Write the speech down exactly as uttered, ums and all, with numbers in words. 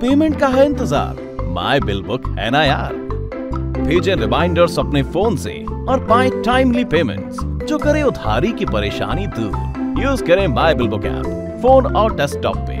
Payment का है इंतजार। माय बिल बुक है ना यार। भेजें रिमाइंडर्स अपने फोन से और पाएं टाइमली पेमेंट्स जो करे उधारी की परेशानी दूर। यूज करें my bill book app phone और डेस्कटॉप पे।